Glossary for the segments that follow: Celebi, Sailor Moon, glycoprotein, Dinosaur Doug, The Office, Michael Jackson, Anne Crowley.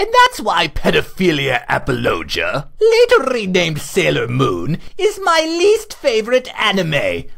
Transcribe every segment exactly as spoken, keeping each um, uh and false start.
And that's why Pedophilia Apologia, later renamed Sailor Moon, is my least favorite anime,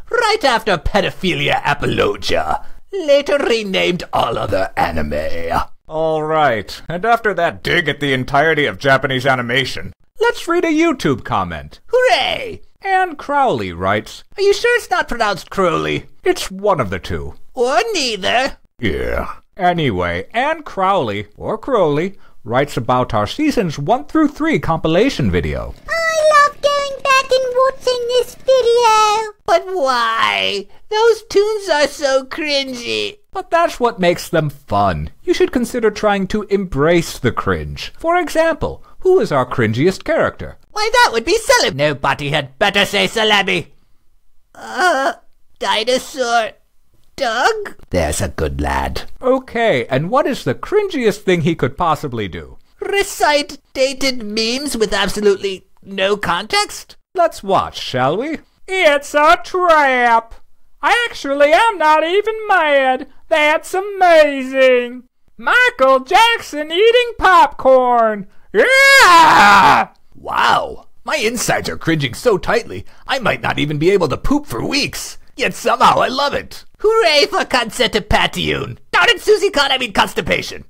right after Pedophilia Apologia, later renamed all other anime. Alright, and after that dig at the entirety of Japanese animation, let's read a YouTube comment. Hooray! Anne Crowley writes, "Are you sure it's not pronounced Crowley?" It's one of the two. Or neither. Yeah. Anyway, Anne Crowley, or Crowley, writes about our seasons one through three compilation video. I love going back and watching this video. But why? Those tunes are so cringy. But that's what makes them fun. You should consider trying to embrace the cringe. For example, who is our cringiest character? Why, that would be Celebi. Nobody had better say Celebi. Uh, Dinosaur Doug? There's a good lad. Okay, and what is the cringiest thing he could possibly do? Recite dated memes with absolutely no context? Let's watch, shall we? It's a trap! I actually am not even mad! That's amazing! Michael Jackson eating popcorn! Yeah! Wow! My insides are cringing so tightly, I might not even be able to poop for weeks! Yet somehow I love it! Hooray for constipation! Down at Susie Con, I mean constipation!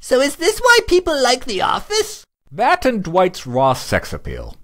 So is this why people like The Office? That and Dwight's raw sex appeal.